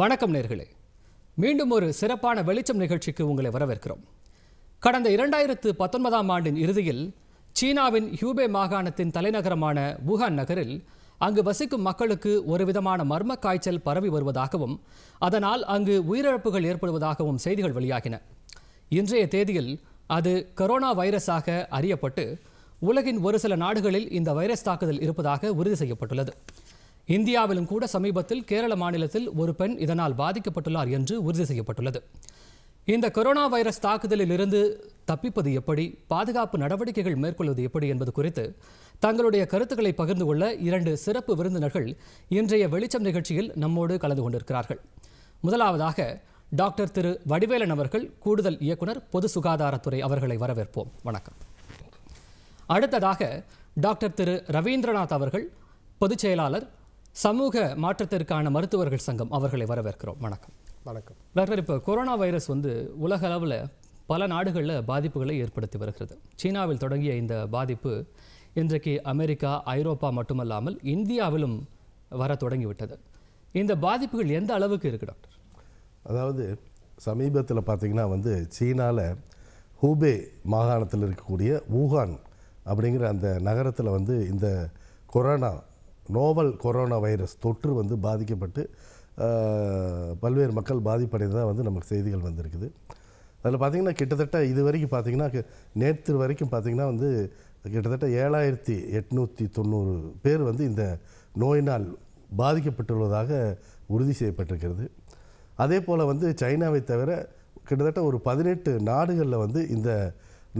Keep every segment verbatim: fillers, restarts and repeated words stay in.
வணக்கம் நேர்களே, மீண்டும் ஒரு சிறப்பான வெளிச்சம் நிகழ்ச்சிக்கு உங்களை வரவேற்கிறோம். கடந்த இரண்டாயிரத்து பத்தொன்பதாம் ஆண்டின் இறுதியில் சீனாவின் ஹியூபே மாகாணத்தின் தலைநகரமான வுஹான் நகரில் அங்கு வசிக்கும் மக்களுக்கு ஒருவிதமான மர்ம காய்ச்சல் பரவி வருவதாகவும் அதனால் அங்கு உயிரிழப்புகள் ஏற்படுவதாகவும் செய்திகள் வெளியாகின. இன்றைய தேதியில் அது கொரோனா வைரஸாக அறியப்பட்டு உலகின் ஒரு சில நாடுகளில் இந்த வைரஸ் தாக்குதல் இருப்பதாக உறுதி செய்யப்பட்டுள்ளது. இந்தியாவிலும் கூட சமீபத்தில் கேரள மாநிலத்தில் ஒரு பெண் இதனால் பாதிக்கப்பட்டுள்ளார் என்று உறுதி செய்யப்பட்டுள்ளது. இந்த கொரோனா வைரஸ் தாக்குதலில் இருந்து தப்பிப்பது எப்படி, பாதுகாப்பு நடவடிக்கைகள் மேற்கொள்வது எப்படி என்பது குறித்து தங்களுடைய கருத்துக்களை பகிர்ந்து கொள்ள இரண்டு சிறப்பு விருந்தினர்கள் இன்றைய வெளிச்சம் நிகழ்ச்சியில் நம்மோடு கலந்து கொண்டிருக்கிறார்கள். முதலாவதாக டாக்டர் திரு வடிவேலன் அவர்கள், கூடுதல் இயக்குனர், பொது சுகாதாரத்துறை. அவர்களை வரவேற்போம். வணக்கம். அடுத்ததாக டாக்டர் திரு ரவீந்திரநாத் அவர்கள், பொதுச் செயலாளர், சமூக மாற்றத்திற்கான மருத்துவர்கள் சங்கம். அவர்களை வரவேற்கிறோம். வணக்கம். வணக்கம் டாக்டர். இப்போ கொரோனா வைரஸ் வந்து உலக அளவில் பல நாடுகளில் பாதிப்புகளை ஏற்படுத்தி வருகிறது. சீனாவில் தொடங்கிய இந்த பாதிப்பு இன்றைக்கு அமெரிக்கா, ஐரோப்பா மட்டுமல்லாமல் இந்தியாவிலும் வர தொடங்கிவிட்டது. இந்த பாதிப்புகள் எந்த அளவுக்கு இருக்குது டாக்டர்? அதாவது சமீபத்தில் பார்த்திங்கன்னா வந்து சீனாவில் ஹூபே மாகாணத்தில் இருக்கக்கூடிய வூஹான் அப்படிங்கிற அந்த நகரத்தில் வந்து இந்த கொரோனா நோவல் கொரோனா வைரஸ் தொற்று வந்து பாதிக்கப்பட்டு பல்வேறு மக்கள் பாதிப்படைந்ததாக வந்து நமக்கு செய்திகள் வந்திருக்குது. அதில் பார்த்திங்கன்னா கிட்டத்தட்ட இது வரைக்கும் பார்த்திங்கன்னா நேற்று வரைக்கும் பார்த்திங்கன்னா வந்து கிட்டத்தட்ட ஏழாயிரத்தி எட்நூற்றி தொண்ணூறு பேர் வந்து இந்த நோயினால் பாதிக்கப்பட்டுள்ளதாக உறுதி செய்யப்பட்டிருக்கிறது. அதே போல் வந்து சைனாவை தவிர கிட்டத்தட்ட ஒரு பதினெட்டு நாடுகளில் வந்து இந்த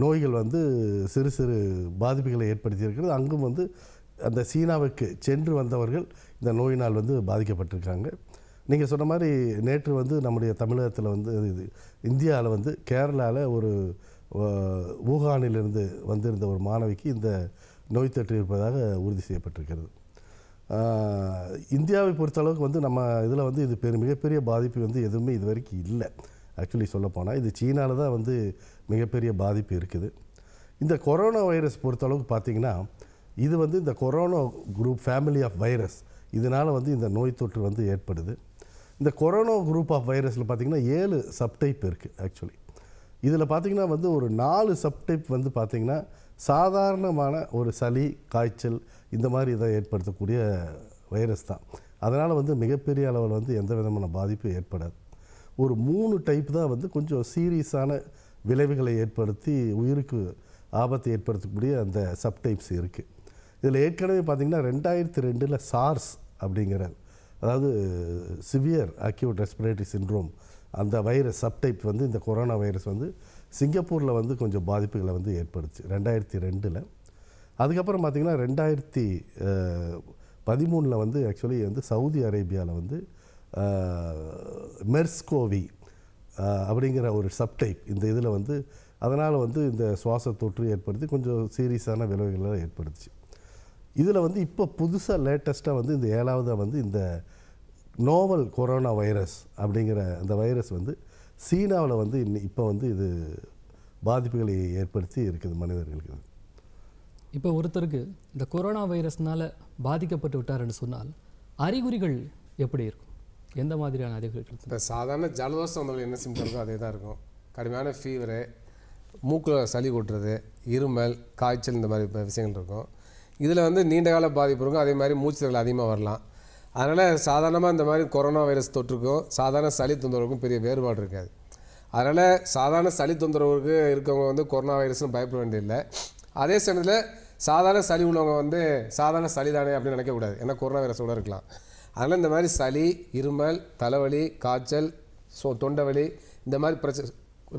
நோய்கள் வந்து சிறு சிறு பாதிப்புகளை ஏற்படுத்தியிருக்கிறது. அங்கும் வந்து அந்த சீனாவுக்கு சென்று வந்தவர்கள் இந்த நோயினால் வந்து பாதிக்கப்பட்டிருக்காங்க. நீங்கள் சொன்ன மாதிரி நேற்று வந்து நம்முடைய தமிழகத்தில் வந்து இது இந்தியாவில் வந்து கேரளாவில் ஒரு வூஹானிலிருந்து வந்திருந்த ஒரு மாணவிக்கு இந்த நோய் தொற்று இருப்பதாக உறுதி செய்யப்பட்டிருக்கிறது. இந்தியாவை பொறுத்தளவுக்கு வந்து நம்ம இதில் வந்து இது பெரு மிகப்பெரிய பாதிப்பு வந்து எதுவுமே இது வரைக்கும் இல்லை. ஆக்சுவலி சொல்லப்போனால் இது சீனாவில் தான் வந்து மிகப்பெரிய பாதிப்பு இருக்குது. இந்த கொரோனா வைரஸ் பொறுத்தளவுக்கு பார்த்திங்கன்னா இது வந்து இந்த corona group family of virus, இதனால் வந்து இந்த நோய் தொற்று வந்து ஏற்படுது. இந்த கொரோனா குரூப் ஆஃப் வைரஸில் பார்த்திங்கன்னா ஏழு சப்டைப் இருக்குது. ஆக்சுவலி இதில் பார்த்திங்கன்னா வந்து ஒரு நாலு சப்டைப் வந்து பார்த்திங்கன்னா சாதாரணமான ஒரு சளி, காய்ச்சல் இந்த மாதிரி இதை ஏற்படுத்தக்கூடிய வைரஸ் தான். அதனால் வந்து மிகப்பெரிய அளவில் வந்து எந்த விதமான பாதிப்பும் ஏற்படாது. ஒரு மூணு டைப் தான் வந்து கொஞ்சம் சீரியஸான விளைவுகளை ஏற்படுத்தி உயிருக்கு ஆபத்தை ஏற்படுத்தக்கூடிய அந்த சப்டைப்ஸ் இருக்குது. இதில் ஏற்கனவே பார்த்திங்கன்னா ரெண்டாயிரத்தி ரெண்டில் சார்ஸ் அப்படிங்கிற, அதாவது சிவியர் அக்யூட் ரெஸ்பிரேட்டரி சின்ரோம், அந்த வைரஸ் சப்டைப் வந்து இந்த கொரோனா வைரஸ் வந்து சிங்கப்பூரில் வந்து கொஞ்சம் பாதிப்புகளை வந்து ஏற்படுச்சு ரெண்டாயிரத்தி ரெண்டில். அதுக்கப்புறம் பார்த்திங்கன்னா ரெண்டாயிரத்தி பதிமூணில் வந்து ஆக்சுவலி வந்து சவுதி அரேபியாவில் வந்து மெர்ஸ்கோவி அப்படிங்கிற ஒரு சப்டைப் இந்த இதில் வந்து அதனால் வந்து இந்த சுவாச தொற்று ஏற்படுத்தி கொஞ்சம் சீரியஸான விளைவுகள்லாம் ஏற்படுத்துச்சு. இதில் வந்து இப்போ புதுசாக லேட்டஸ்ட்டாக வந்து இந்த ஏழாவதாக வந்து இந்த நோவல் கொரோனா வைரஸ் அப்படிங்கிற அந்த வைரஸ் வந்து சீனாவில் வந்து இன்னி இப்போ வந்து இது பாதிப்புகளை ஏற்படுத்தி இருக்குது மனிதர்களுக்கு. இப்போ ஒருத்தருக்கு இந்த கொரோனா வைரஸ்னால் பாதிக்கப்பட்டு விட்டார்னு சொன்னால் அறிகுறிகள் எப்படி இருக்கும்? எந்த மாதிரியான அறிகுறிகள்? இப்போ சாதாரண ஜலதோஷம் வந்தவங்க என்ன சிம்டம் இருக்கோ அதே தான் இருக்கும். கடுமையான ஃபீவரு, மூக்கில் சளி கொட்டுறது, இருமல், காய்ச்சல், இந்த மாதிரி விஷயங்கள் இருக்கும். இதில் வந்து நீண்ட கால பாதிப்பு இருக்கும். அதே மாதிரி மூச்சுகள் அதிகமாக வரலாம். அதனால் சாதாரணமாக இந்த மாதிரி கொரோனா வைரஸ் தொற்றுக்கும் சாதாரண சளி தொந்தரவுக்கும் பெரிய வேறுபாடு இருக்காது. அதனால் சாதாரண சளி தொந்தரவுக்கு இருக்கவங்க வந்து கொரோனா வைரஸ்னு பயப்பட வேண்டியதில்லை. அதே சமயத்தில் சாதாரண சளி உள்ளவங்க வந்து சாதாரண சளி தானே அப்படின்னு நினைக்கக்கூடாது, ஏன்னா கொரோனா வைரஸோடு இருக்கலாம். அதனால் இந்த மாதிரி சளி, இருமல், தலைவலி, காய்ச்சல், சோ தொண்டைவலி, இந்த மாதிரி பிரச்சனை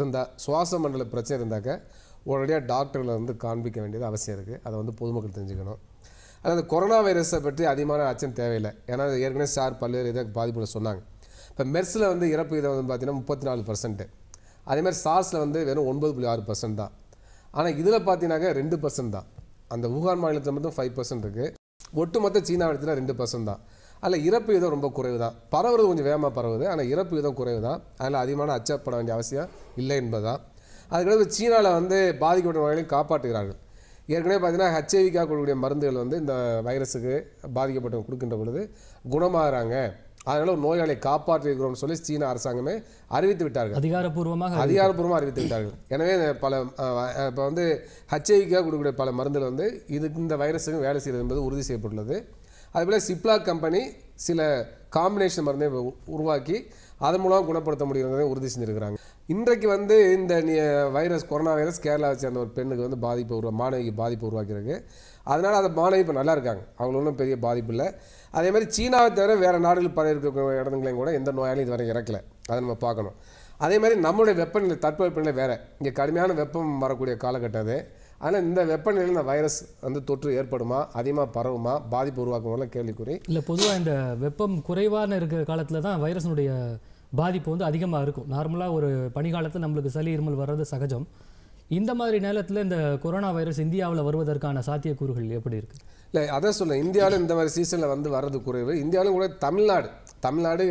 இருந்தால், சுவாச மண்டல பிரச்சனை இருந்தாக்க உடனடியாக டாக்டர்களை வந்து காண்பிக்க வேண்டியது அவசியம் இருக்குது. அதை வந்து பொதுமக்கள் தெரிஞ்சுக்கணும். ஆனால் அந்த கொரோனா வைரஸை பற்றி அதிகமான அச்சம் தேவையில்லை, ஏன்னா ஏற்கனவே சார் பல்வேறு இதை பாதிப்புகளை சொன்னாங்க. இப்போ மெர்ஸில் வந்து இறப்பு இதை வந்து பார்த்திங்கன்னா முப்பத்தி நாலு பர்சன்ட்டு அதேமாதிரி சார்ஸில் வந்து வெறும் ஒன்பது புள்ளி ஆறு பர்சன்ட் தான். ஆனால் இதில் பார்த்தீங்கன்னாக்க ரெண்டு பர்சன்ட் தான். அந்த வூஹான் மாநிலத்தில் மட்டும் ஃபைவ் பர்சன்ட் இருக்குது. ஒட்டுமொத்த சீனா இடத்துல ரெண்டு பர்சன்ட் தான். அதில் இறப்பு விதம் ரொம்ப குறைவு தான். பரவுறது கொஞ்சம் வேகமாக பரவுது, ஆனால் இறப்பு விதம் குறைவு தான். அதில் அதிகமான அச்சப்பட வேண்டிய அவசியம் இல்லை என்பது தான். அதுக்கடுத்து சீனாவில் வந்து பாதிக்கப்பட்ட வகைகளையும் காப்பாற்றுகிறார்கள். ஏற்கனவே பார்த்தீங்கன்னா ஹெச்ஐவிக்காக கொடுக்கக்கூடிய மருந்துகள் வந்து இந்த வைரஸுக்கு பாதிக்கப்பட்டவங்க கொடுக்கின்ற பொழுது குணமாகறாங்க அதனால் நோயாளி காப்பாற்றிருக்கிறோம்னு சொல்லி சீன அரசாங்கமே அறிவித்து விட்டார்கள், அதிகாரப்பூர்வமாக அதிகாரப்பூர்வமாக அறிவித்து விட்டார்கள். எனவே பல இப்போ வந்து ஹெச்ஐவிக்காக கொடுக்கக்கூடிய பல மருந்துகள் வந்து இது இந்த வைரஸுக்கும் வேலை செய்கிறது என்பது உறுதி செய்யப்பட்டுள்ளது. அதுபோல் சிப்லா கம்பெனி சில காம்பினேஷன் மருந்தை உருவாக்கி அதன் மூலம் குணப்படுத்த முடியுங்கிறத உறுதி செஞ்சுருக்கிறாங்க. இன்றைக்கு வந்து இந்த வைரஸ் கொரோனா வைரஸ் கேரளாவை சேர்ந்த ஒரு பெண்ணுக்கு வந்து பாதிப்பு உருவா மாணவிக்கு பாதிப்பு உருவாக்கியிருக்கு. அதனால் அந்த மாணவி இப்போ நல்லா இருக்காங்க, அவங்களும் பெரிய பாதிப்பு இல்லை. அதே மாதிரி சீனாவை தவிர வேறு நாடுகள் பல இருக்கிற இடங்களையும் கூட எந்த நோயாலும் இது வரை இறக்கலை, அதை நம்ம பார்க்கணும். அதே மாதிரி நம்மளுடைய வெப்பநிலை தட்பவெப்பநிலை வேறு, இங்கே கடுமையான வெப்பம் வரக்கூடிய காலகட்டம் அது. ஆனால் இந்த வெப்பநிலையில் இந்த வைரஸ் வந்து தொற்று ஏற்படுமா, அதிகமாக பரவுமா, பாதிப்பு உருவாக்குவோம்லாம் கேள்விக்குறி. இல்லை, பொதுவாக இந்த வெப்பம் குறைவான இருக்கிற காலத்தில் தான் வைரஸினுடைய பாதிப்பு வந்து அதிகமாக இருக்கும். நார்மலாக ஒரு பனிக்காலத்தில் நம்மளுக்கு சளி இருமல் வர்றது சகஜம். இந்த மாதிரி நேரத்தில் இந்த கொரோனா வைரஸ் இந்தியாவில் வருவதற்கான சாத்தியக்கூறுகள் எப்படி இருக்குது? இல்லை, அதான் சொன்னேன், இந்தியாவில் இந்த மாதிரி சீசனில் வந்து வர்றது குறைவு. இந்தியாவிலும் கூட தமிழ்நாடு தமிழ்நாடு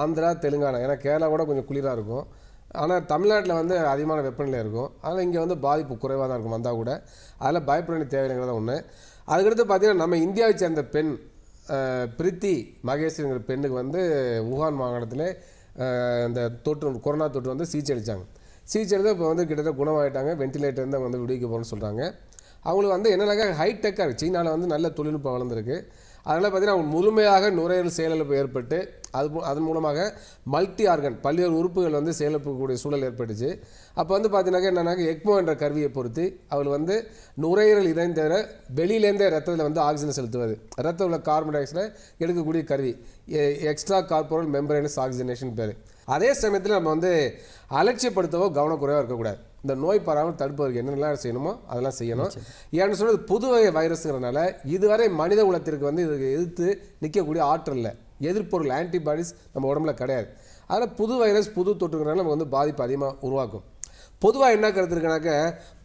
ஆந்திரா தெலுங்கானா, ஏன்னா கேரளா கூட கொஞ்சம் குளிராக இருக்கும், ஆனால் தமிழ்நாட்டில் வந்து அதிகமான வெப்பநிலை இருக்கும். அதனால் இங்கே வந்து பாதிப்பு குறைவாக தான் இருக்கும், வந்தால் கூட அதில் பயப்பட வேண்டிய தேவைங்கிறதான் ஒன்று. அதுக்கடுத்து பார்த்திங்கன்னா நம்ம இந்தியாவை சேர்ந்த பெண் பிரித்தி மகேஷ்ங்கிற பெண்ணுக்கு வந்து வுஹான் மாகாணத்தில் இந்த தொற்று கொரோனா தொற்று வந்து சிகிச்சை அளித்தாங்க. சிகிச்சை அளித்து இப்போ வந்து கிட்டத்தட்ட குணமாகிட்டாங்க, வெண்டிலேட்டர்லேருந்து அவங்க வந்து விடுவிக்க போகிறோன்னு சொல்கிறாங்க. அவங்களுக்கு வந்து என்னன்னாக்கா ஹைடெக்காக இருக்குது, சீனாவில் வந்து நல்ல தொழில்நுட்பம் வளர்ந்துருக்கு. அதனால் பார்த்திங்கன்னா அவங்க முழுமையாக நுரையீரல் செயலிழப்பு ஏற்பட்டு அது அதன் மூலமாக மல்டி ஆர்கன் பல்வேறு உறுப்புகள் வந்து செயலிழப்புக்கூடிய சூழல் ஏற்பட்டுச்சு. அப்போ வந்து பார்த்திங்கனாக்கா என்னன்னாக்கா எக்மோ என்ற கருவியை பொறுத்து அவள் வந்து நுரையீரல் இதயம் தவிர வெளியிலேருந்தே ரத்தத்தில் வந்து ஆக்சிஜன் செலுத்துவது, ரத்தத்தில் உள்ள கார்பன் டை ஆக்சைடை எடுக்கக்கூடிய கருவி எக்ஸ்ட்ரா கார்பரல் மெம்பரேனஸ் ஆக்சிஜனேஷன் பேர். அதே சமயத்தில் நம்ம வந்து அலட்சியப்படுத்தவோ கவனக்குறைவாக இருக்கக்கூடாது. இந்த நோய் பரவாமல் தடுப்பதற்கு என்னெல்லாம் செய்யணுமோ அதெல்லாம் செய்யணும். ஏன்னு சொன்னது புது வகை வைரஸுங்கிறதுனால இதுவரை மனித உலகத்திற்கு வந்து இதுக்கு எதிர்த்து நிற்கக்கூடிய ஆற்றல் இல்லை, எதிர்ப்பொருள் ஆன்டிபாடிஸ் நம்ம உடம்புல கிடையாது. அதனால் புது வைரஸ் புது தொற்றுங்கிறனால நமக்கு வந்து பாதிப்பு அதிகமாக உருவாக்கும். பொதுவாக என்ன கருத்து இருக்குனாக்க,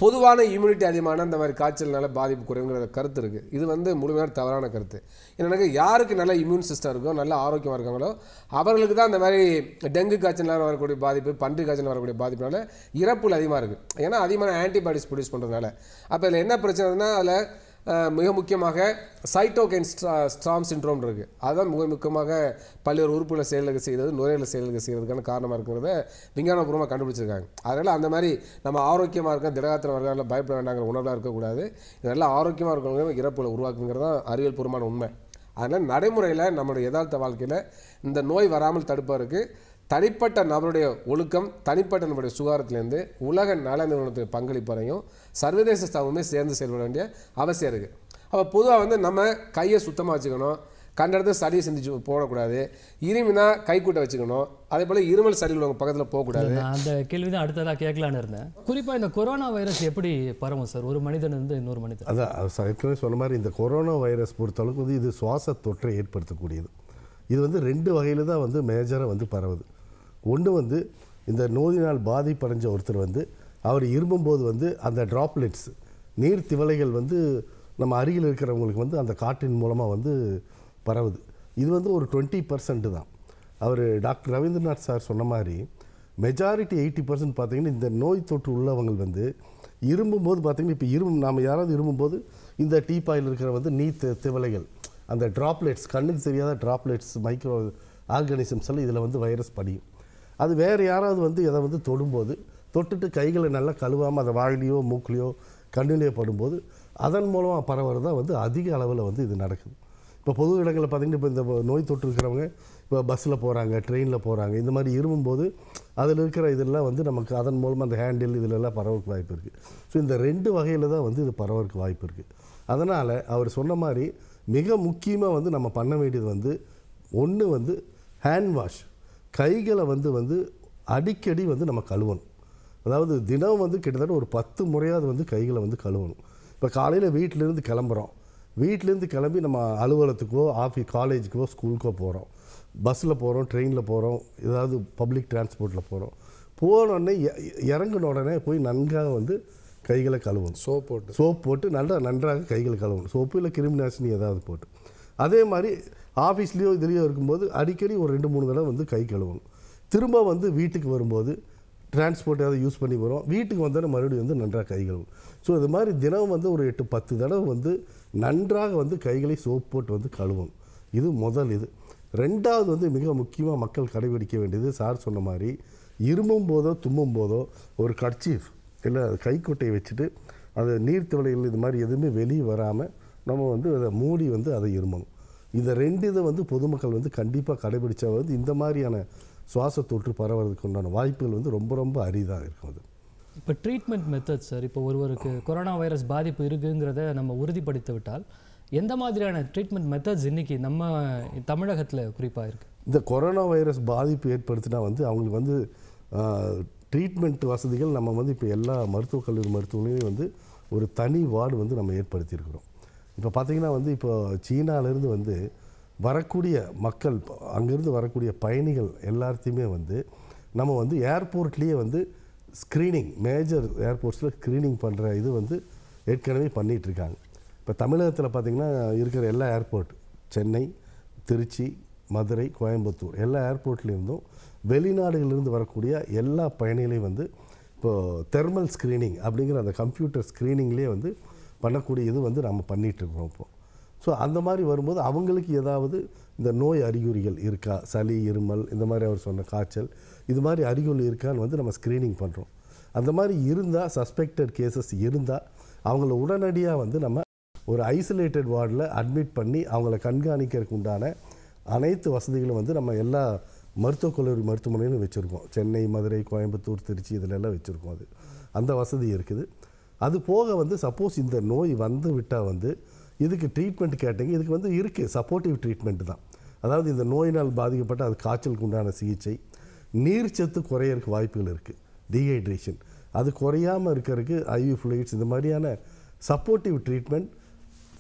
பொதுவான இம்யூனிட்டி அதிகமான இந்த மாதிரி காய்ச்சல்னால பாதிப்பு குறைவுங்கிற கருத்து இருக்குது. இது வந்து முழுமையான தவறான கருத்து. என்னென்னாக்கா யாருக்கு நல்ல இம்யூன் சிஸ்டம் இருக்கோ, நல்ல ஆரோக்கியமாக இருக்காங்களோ அவர்களுக்கு தான் இந்த மாதிரி டெங்கு காய்ச்சல்னால வரக்கூடிய பாதிப்பு, பன்றி காய்ச்சல் வரக்கூடிய பாதிப்புனால இறப்புகள் அதிகமாக இருக்குது. ஏன்னா அதிகமான ஆன்டிபாடிஸ் ப்ரொடியூஸ் பண்ணுறதுனால. அப்போ இதில் என்ன பிரச்சனைனா, அதில் மிக முக்கியமாக சைட்டோகைன் ஸ்ட்ரா ஸ்ட்ராம் சின்ட்ரோம் இருக்குது. அதுதான் மிக முக்கியமாக பல்வேறு உறுப்புகளை செயலுக்கு செய்கிறது, நுரையீரல் செயலுக்கு செய்கிறதுக்கான காரணமாக இருக்கிறத விஞ்ஞானபூர்வமாக கண்டுபிடிச்சிருக்காங்க. அதனால் அந்த மாதிரி நம்ம ஆரோக்கியமாக இருக்க திடகாத்திரம் வரலாம், பயப்பட வேண்டாங்கிற உணர்வாக இருக்கக்கூடாது. இதெல்லாம் ஆரோக்கியமாக இருக்கிறவங்க இறப்புகளை உருவாக்குங்கிறது தான் அறிவியல் பூர்வமான உண்மை. அதனால் நடைமுறையில் நம்மளுடைய யதார்த்த வாழ்க்கையில் இந்த நோய் வராமல் தடுப்பதற்கு தனிப்பட்ட நபருடைய ஒழுக்கம், தனிப்பட்ட நபருடைய சுகாதாரத்திலேருந்து உலக நல நிறுவனத்துக்கு பங்களிப்பறையும் சர்வதேச ஸ்தாபனமே சேர்ந்து செயல்பட வேண்டிய அவசியம் இருக்குது. அப்போ பொதுவாக வந்து நம்ம கையை சுத்தமாக வச்சுக்கணும், கண்டெடுத்து சளி செஞ்சு போடக்கூடாது, இருமினா கைக்கூட்ட வச்சுக்கணும், அதே போல் இருமல் சளி உள்ளவங்க பக்கத்தில் போகக்கூடாது. அந்த கேள்வி தான் அடுத்ததாக கேட்கலான்னு இருந்தேன். குறிப்பாக இந்த கொரோனா வைரஸ் எப்படி பரவும் சார், ஒரு மனிதன் வந்து இன்னொரு மனிதன்? அதான் சார் ஏற்கனவே சொன்ன மாதிரி இந்த கொரோனா வைரஸ் பொறுத்தளவுக்கு வந்து இது சுவாச தொற்றை ஏற்படுத்தக்கூடியது. இது வந்து ரெண்டு வகையில் தான் வந்து மேஜராக வந்து பரவுது. ஒன்று வந்து இந்த நோயினால் பாதிப்படைஞ்ச ஒருத்தர் வந்து அவர் இரும்பும்போது வந்து அந்த ட்ராப்லெட்ஸ் நீர் திவலைகள் வந்து நம்ம அருகில் இருக்கிறவங்களுக்கு வந்து அந்த காற்றின் மூலமாக வந்து பரவுது. இது வந்து ஒரு டுவெண்ட்டி பர்சன்ட் தான். அவர் டாக்டர் ரவீந்திரநாத் சார் சொன்ன மாதிரி மெஜாரிட்டி எயிட்டி பர்சன்ட் பார்த்திங்கன்னா இந்த நோய் தொற்று உள்ளவங்க வந்து இரும்பும்போது பார்த்திங்கன்னா இப்போ இரும்பு நாம் யாராவது இரும்பும்போது இந்த டீப்பாயில் இருக்கிற வந்து நீர் தி திவலைகள் அந்த ட்ராப்லெட்ஸ் கண்ணுக்கு தெரியாத ட்ராப்லெட்ஸ் மைக்ரோ ஆர்கானிசம்ஸ் எல்லாம் இதில் வந்து வைரஸ் படியும். அது வேறு யாராவது வந்து இதை வந்து தொடும்போது தொட்டுட்டு கைகளை நல்லா கழுவாமல் அதை வாயிலையோ மூக்கிலையோ கண்ணிலையோ படும்போது அதன் மூலமாக பரவுறதா வந்து அதிக அளவில் வந்து இது நடக்குது. இப்போ பொது இடங்களில் பார்த்திங்கன்னா இப்போ இந்த நோய் தொற்று இருக்கிறவங்க இப்போ பஸ்ஸில் போகிறாங்க, ட்ரெயினில் போகிறாங்க, இந்த மாதிரி இரும்பும்போது அதில் இருக்கிற இதெல்லாம் வந்து நமக்கு அதன் மூலமாக அந்த ஹேண்டில் இதிலெல்லாம் பரவறதுக்கு வாய்ப்பு இருக்குது. ஸோ இந்த ரெண்டு வகையில் தான் வந்து இது பரவறதுக்கு வாய்ப்பு இருக்குது. அதனால் அவர் சொன்ன மாதிரி மிக முக்கியமாக வந்து நம்ம பண்ண வேண்டியது வந்து ஒன்று வந்து ஹேண்ட் வாஷ், கைகளை வந்து வந்து அடிக்கடி வந்து நம்ம கழுவணும். அதாவது தினம் வந்து கிட்டத்தட்ட ஒரு பத்து முறையாவது வந்து கைகளை வந்து கழுவணும். இப்போ காலையில் வீட்டிலேருந்து கிளம்புறோம், வீட்டிலேருந்து கிளம்பி நம்ம அலுவலகத்துக்கோ ஆஃபீஸ் காலேஜுக்கோ ஸ்கூலுக்கோ போகிறோம், பஸ்ஸில் போகிறோம், ட்ரெயினில் போகிறோம், ஏதாவது பப்ளிக் டிரான்ஸ்போர்ட்டில் போகிறோம், போனோடனே இறங்கின உடனே போய் நன்றாக வந்து கைகளை கழுவணும். சோப் போட்டு சோப் போட்டு நல்லா நன்றாக கைகளை கழுவணும், சோப்பு இல்லை கிருமி நாசினி ஏதாவது போட்டு. அதே மாதிரி ஆஃபீஸ்லேயோ இதுலேயோ இருக்கும்போது அடிக்கடி ஒரு ரெண்டு மூணு தடவை வந்து கை கழுவணும். திரும்ப வந்து வீட்டுக்கு வரும்போது டிரான்ஸ்போர்ட் ஏதாவது யூஸ் பண்ணி வரும், வீட்டுக்கு வந்தோடனே மறுபடியும் வந்து நன்றாக கை கழுவணும். ஸோ இது மாதிரி தினம் வந்து ஒரு எட்டு பத்து தடவை வந்து நன்றாக வந்து கைகளை சோப் போட்டு வந்து கழுவணும். இது முதல் இது. ரெண்டாவது வந்து மிக முக்கியமாக மக்கள் கடைபிடிக்க வேண்டியது, சார் சொன்ன மாதிரி இருமும் போதோ தும்மும் போதோ ஒரு கர்ச்சீஃப் இல்லை கைக்கொட்டையை வச்சுட்டு அது நீர்த்துவளைகள் இது மாதிரி எதுவுமே வெளியே வராமல் நம்ம வந்து அதை மூடி வந்து அதை இருமணும். இந்த ரெண்டு இதை வந்து பொதுமக்கள் வந்து கண்டிப்பாக கடைபிடிச்சா வந்து இந்த மாதிரியான சுவாச தொற்று பரவுறதுக்கு உண்டான வாய்ப்புகள் வந்து ரொம்ப ரொம்ப அரிதாக இருக்கும். அது இப்போ ட்ரீட்மெண்ட் மெத்தட் சார், இப்போ ஒருவருக்கு கொரோனா வைரஸ் பாதிப்பு இருக்குங்கிறத நம்ம உறுதிப்படுத்தி விட்டால் எந்த மாதிரியான ட்ரீட்மெண்ட் மெத்தட்ஸ் இன்றைக்கி நம்ம தமிழகத்தில் குறிப்பாக இருக்குது? இந்த கொரோனா வைரஸ் பாதிப்பு ஏற்படுத்தினா வந்து அவங்களுக்கு வந்து ட்ரீட்மெண்ட் வசதிகள் நம்ம வந்து இப்போ எல்லா மருத்துவக் கல்லூரி மருத்துவமனையிலையும் வந்து ஒரு தனி வார்டு வந்து நம்ம ஏற்படுத்தியிருக்கிறோம். இப்போ பார்த்திங்கன்னா வந்து இப்போ சீனாவிலேருந்து வந்து வரக்கூடிய மக்கள், அங்கேருந்து வரக்கூடிய பயணிகள் எல்லாத்தையுமே வந்து நம்ம வந்து ஏர்போர்ட்லேயே வந்து ஸ்க்ரீனிங், மேஜர் ஏர்போர்ட்ஸில் ஸ்க்ரீனிங் பண்ணுற இது வந்து ஏற்கனவே பண்ணிகிட்ருக்காங்க. இப்போ தமிழகத்தில் பார்த்திங்கன்னா இருக்கிற எல்லா ஏர்போர்ட், சென்னை, திருச்சி, மதுரை, கோயம்புத்தூர் எல்லா ஏர்போர்ட்லேருந்தும் வெளிநாடுகளிலிருந்து வரக்கூடிய எல்லா பயணிகளையும் வந்து இப்போது தெர்மல் ஸ்க்ரீனிங் அப்படிங்கிற அந்த கம்ப்யூட்டர் ஸ்க்ரீனிங்லேயே வந்து பண்ணக்கூடிய இது வந்து நம்ம பண்ணிகிட்ருக்குறோம் இப்போது. ஸோ அந்த மாதிரி வரும்போது அவங்களுக்கு ஏதாவது இந்த நோய் அறிகுறிகள் இருக்கா, சளி, இருமல், இந்த மாதிரி அவர் சொன்ன காய்ச்சல், இது மாதிரி அறிகுறி இருக்கான்னு வந்து நம்ம ஸ்க்ரீனிங் பண்ணுறோம். அந்த மாதிரி இருந்தால், சஸ்பெக்டட் கேசஸ் இருந்தால் அவங்கள உடனடியாக வந்து நம்ம ஒரு ஐசோலேட்டட் வார்டில் அட்மிட் பண்ணி அவங்கள கண்காணிக்கிறதுக்கு உண்டான அனைத்து வசதிகளும் வந்து நம்ம எல்லா மருத்துவக் கல்லூரி மருத்துவமனையிலும் வச்சுருக்கோம். சென்னை, மதுரை, கோயம்புத்தூர், திருச்சி இதிலெல்லாம் வச்சுருக்கோம். அது அந்த வசதி இருக்குது. அது போக வந்து சப்போஸ் இந்த நோய் வந்து விட்டால் வந்து இதுக்கு ட்ரீட்மெண்ட் கேட்டிங்க, இதுக்கு வந்து இருக்குது சப்போர்ட்டிவ் ட்ரீட்மெண்ட்டு தான். அதாவது இந்த நோயினால் பாதிக்கப்பட்ட அது காய்ச்சலுக்கு உண்டான சிகிச்சை, நீர்ச்சத்து குறையிறதுக்கு வாய்ப்புகள் இருக்குது, டீஹைட்ரேஷன் அது குறையாமல் இருக்கிறதுக்கு ஐவி ஃப்ளூயிட்ஸ், இந்த மாதிரியான சப்போர்ட்டிவ் ட்ரீட்மெண்ட்,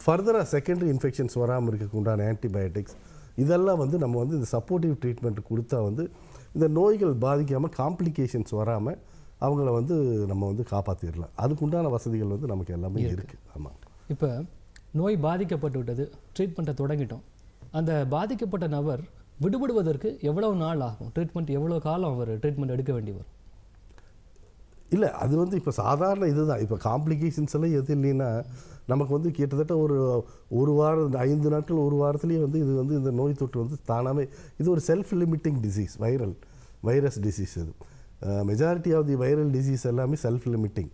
ஃபர்தராக செகண்டரி இன்ஃபெக்ஷன்ஸ் வராமல் இருக்கிறதுக்கு உண்டான ஆன்டிபயோட்டிக்ஸ், இதெல்லாம் வந்து நம்ம வந்து இந்த சப்போர்ட்டிவ் ட்ரீட்மெண்ட் கொடுத்தா வந்து இந்த நோய்கள் பாதிக்காமல், காம்ப்ளிகேஷன்ஸ் வராமல் அவங்கள வந்து நம்ம வந்து காப்பாற்றிடலாம். அதுக்குண்டான வசதிகள் வந்து நமக்கு எல்லாமே இருக்குது. ஆமாம், இப்போ நோய் பாதிக்கப்பட்டு விட்டது, ட்ரீட்மெண்ட்டை தொடங்கிட்டோம். அந்த பாதிக்கப்பட்ட நபர் விடுபடுவதற்கு எவ்வளோ நாள் ஆகும்? ட்ரீட்மெண்ட் எவ்வளோ காலம் அவர் ட்ரீட்மெண்ட் எடுக்க வேண்டி வரும்? இல்லை, அது வந்து இப்போ சாதாரண இது தான். இப்போ காம்ப்ளிகேஷன்ஸ் எல்லாம் எது இல்லைன்னா நமக்கு வந்து கிட்டத்தட்ட ஒரு ஒரு வாரம், ஐந்து நாட்கள், ஒரு வாரத்துலேயே வந்து இது வந்து இந்த நோய் தொற்று வந்து தானாகவே, இது ஒரு self limiting disease, viral virus disease. அது majority of the viral disease எல்லாமே செல்ஃப் லிமிட்டிங்.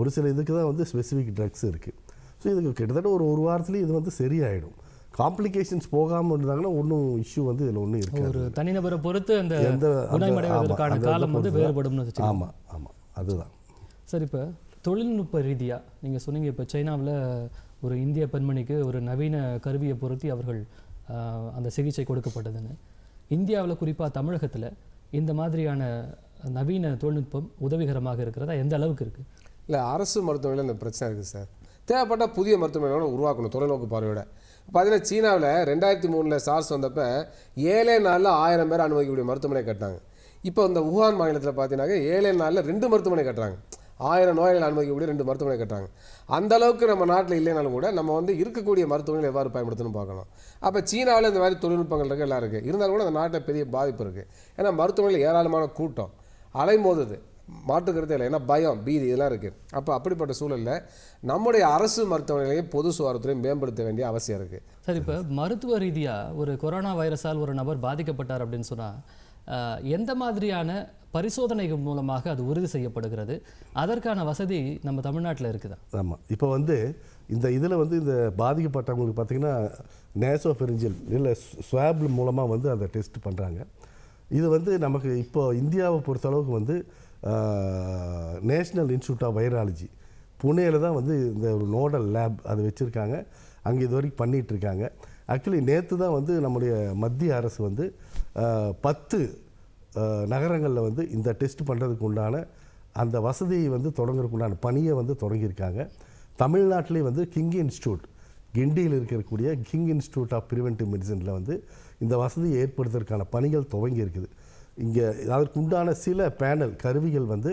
ஒரு சில இதுக்கு தான் வந்து ஸ்பெசிஃபிக் ட்ரக்ஸ் இருக்குது. ஸோ இதுக்கு கிட்டத்தட்ட ஒரு ஒரு வாரத்துலேயே இது வந்து சரியாயிடும். காம்ப்ளிகேஷன்ஸ் போகாமல் இருந்தாங்கன்னா ஒன்றும் இஷ்யூ வந்து இதில் ஒன்றும் இருக்குது. ஒரு தனிநபரை பொறுத்து அந்த குணமடைவதற்கான காலம் வந்து வேறுபடும்னு வச்சுக்கோங்க. ஆமாம் ஆமாம், அதுதான் சார். இப்போ தொழில்நுட்ப ரீதியாக நீங்கள் சொன்னீங்க, இப்போ சைனாவில் ஒரு இந்திய பெண்மணிக்கு ஒரு நவீன கருவியை பொருத்தி அவர்கள் அந்த சிகிச்சை கொடுக்கப்பட்டதுன்னு. இந்தியாவில் குறிப்பாக தமிழகத்தில் இந்த மாதிரியான நவீன தொழில்நுட்பம் உதவிகரமாக இருக்கிறதா, எந்த அளவுக்கு இருக்குது? இல்லை, அரசு மருத்துவமனையில் இந்த பிரச்சனை இருக்குது சார். தேவைப்பட்ட புதிய மருத்துவமனையோட உருவாக்கணும் தொலைநோக்கு பார்வையோட. பார்த்தீங்கன்னா சீனாவில் ரெண்டாயிரத்தி மூணில் சார்ஸ் வந்தப்போ ஏழே நாளில் ஆயிரம் பேர் அனுமதிக்கக்கூடிய மருத்துவமனை கட்டினாங்க. இப்போ இந்த வுஹான் மாநிலத்தில் பார்த்தீங்கன்னா ஏழே நாளில் ரெண்டு மருத்துவமனை கட்டுறாங்க, ஆயிரம் நோயாளிகள் அனுமதிக்கக்கூடிய ரெண்டு மருத்துவமனை கட்டுறாங்க. அந்தளவுக்கு நம்ம நாட்டில் இல்லைனாலும் கூட நம்ம வந்து இருக்கக்கூடிய மருத்துவமனைகள் எவ்வாறு பயன்படுத்தணும்னு பார்க்கணும். அப்போ சீனாவில் இந்த மாதிரி தொழில்நுட்பங்கள் இருக்குது, எல்லாம் இருக்குது. இருந்தாலும் கூட அந்த நாட்டில் பெரிய பாதிப்பு இருக்குது. ஏன்னா மருத்துவமனையில் ஏராளமான கூட்டம், அலைமோதுது, மாற்றுக்கிறதே இல்லை. ஏன்னா பயம், பீதி இதெல்லாம் இருக்குது. அப்போ அப்படிப்பட்ட சூழலில் நம்முடைய அரசு மருத்துவமனைகளையும் பொது சுகாதாரத்துறையும் மேம்படுத்த வேண்டிய அவசியம் இருக்குது. சார், இப்போ மருத்துவ ரீதியாக ஒரு கொரோனா வைரஸால் ஒரு நபர் பாதிக்கப்பட்டார் அப்படின்னு சொன்னால் எந்த மாதிரியான பரிசோதனைகள் மூலமாக அது உறுதி செய்யப்படுகிறது? அதற்கான வசதி நம்ம தமிழ்நாட்டில் இருக்குதா? ஆமாம், இப்போ வந்து இந்த இதில் வந்து இந்த பாதிக்கப்பட்டவங்களுக்கு பார்த்திங்கன்னா நேசோஃபரிஞ்சியல் இல்லை ஸ்வாப் மூலமாக வந்து அதை டெஸ்ட் பண்ணுறாங்க. இது வந்து நமக்கு இப்போது இந்தியாவை பொறுத்தளவுக்கு வந்து நேஷ்னல் இன்ஸ்டியூட் ஆஃப் வைராலஜி புனேயில் தான் வந்து இந்த ஒரு நோடல் லேப் அது வச்சுருக்காங்க. அங்கே இது வரைக்கும் பண்ணிகிட்ருக்காங்க. ஆக்சுவலி நேற்று தான் வந்து நம்முடைய மத்திய அரசு வந்து பத்து நகரங்களில் வந்து இந்த டெஸ்ட் பண்ணுறதுக்கு உண்டான அந்த வசதியை வந்து தொடங்குறதுக்கு உண்டான பணியை வந்து தொடங்கியிருக்காங்க. தமிழ்நாட்டிலே வந்து கிங் இன்ஸ்டியூட், கிண்டியில் இருக்கக்கூடிய கிங் இன்ஸ்டியூட் ஆஃப் ப்ரிவென்டிவ் மெடிசனில் வந்து இந்த வசதியை ஏற்படுத்துறதுக்கான பணிகள் துவங்கி இருக்குது. இங்கே அதற்குண்டான சில பேனல் கருவிகள் வந்து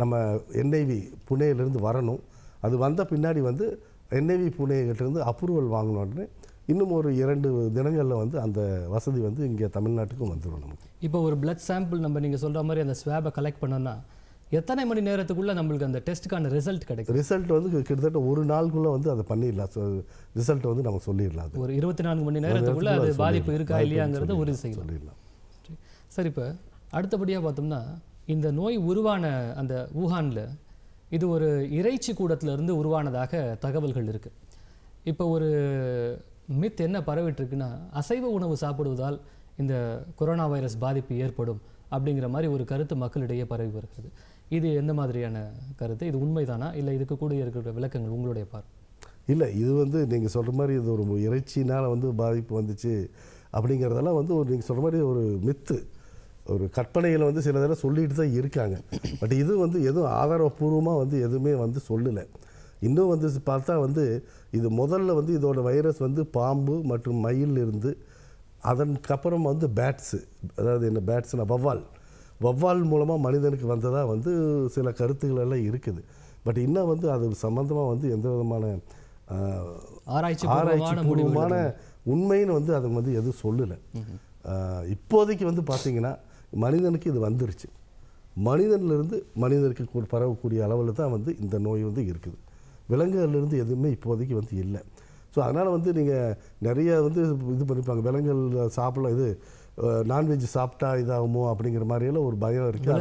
நம்ம என்ஐவி புனேயிலேருந்து வரணும். அது வந்த பின்னாடி வந்து என்ஐவி புனேகிட்டேருந்து அப்ரூவல் வாங்கினோடனே இன்னும் ஒரு இரண்டு தினங்களில் வந்து அந்த வசதி வந்து இங்கே தமிழ்நாட்டுக்கும் வந்துடும். நமக்கு இப்போ ஒரு பிளட் சாம்பிள் நம்ம நீங்கள் சொல்கிற மாதிரி அந்த ஸ்வாபை கலெக்ட் பண்ணோன்னா எத்தனை மணி நேரத்துக்குள்ளே நம்மளுக்கு அந்த டெஸ்ட்டுக்கான ரிசல்ட் கிடைக்கும்? ரிசல்ட் வந்து கிட்டத்தட்ட ஒரு நாளுக்குள்ளே வந்து அதை பண்ணிடலாம். ஸோ ரிசல்ட் வந்து நம்ம சொல்லிடலாம். ஒரு இருபத்தி நான்கு மணி நேரத்துக்குள்ளே அது பாதிப்பு இருக்கா இல்லையாங்கிறத உறுதி செய்யலாம். சொல்லிடலாம். சரி, இப்போ அடுத்தபடியாக பார்த்தோம்னா இந்த நோய் உருவான அந்த ஊஹானில் இது ஒரு இறைச்சி கூடத்திலிருந்து உருவானதாக தகவல்கள் இருக்குது. இப்போ ஒரு மித் என்ன பரவிட்டுருக்குன்னா, அசைவ உணவு சாப்பிடுவதால் இந்த கொரோனா வைரஸ் பாதிப்பு ஏற்படும் அப்படிங்கிற மாதிரி ஒரு கருத்து மக்களிடையே பரவி வருகிறது. இது எந்த மாதிரியான கருத்து? இது உண்மைதானா இல்லை இதுக்கு கூட இருக்கிற விளக்கங்கள் உங்களுடைய பார்வை? இல்லை, இது வந்து நீங்கள் சொல்கிற மாதிரி இது ஒரு இறைச்சினால் வந்து பாதிப்பு வந்துச்சு அப்படிங்கிறதெல்லாம் வந்து ஒரு நீங்கள் சொல்கிற மாதிரி ஒரு மித்து, ஒரு கற்பனைகளை வந்து சில தடவை சொல்லிட்டு தான் இருக்காங்க. பட் இது வந்து எதுவும் ஆதாரபூர்வமாக வந்து எதுவுமே வந்து சொல்லலை. இன்னும் வந்து பார்த்தா வந்து இது முதல்ல வந்து இதோட வைரஸ் வந்து பாம்பு மற்றும் மயில் இருந்து, அதற்கப்புறம் வந்து பேட்ஸு, அதாவது என்ன பேட்ஸ்னா வவ்வால், வவ்வால் மூலமாக மனிதனுக்கு வந்ததாக வந்து சில கருத்துக்கள் எல்லாம் இருக்குது. பட் இன்னும் வந்து அது சம்மந்தமாக வந்து எந்த விதமான ஆராய்ச்சி ஆராய்ச்சி மூலமான உண்மைன்னு வந்து அதை வந்து எதுவும் சொல்லலை. இப்போதைக்கு வந்து பார்த்திங்கன்னா மனிதனுக்கு இது வந்துருச்சு, மனிதனிலிருந்து மனிதனுக்கு பரவக்கூடிய அளவில் தான் வந்து இந்த நோய் வந்து இருக்குது. விலங்குகளிலிருந்து எதுவுமே இப்போதைக்கு வந்து இல்லை. ஸோ அதனால் வந்து நீங்கள் நிறைய வந்து இது பண்ணிப்பாங்க, விலங்குகள் சாப்பிடலாம், இது நான்வெஜ் சாப்பிட்டா இதாகுமோ அப்படிங்கிற மாதிரியெல்லாம் ஒரு பயம் இருக்குது.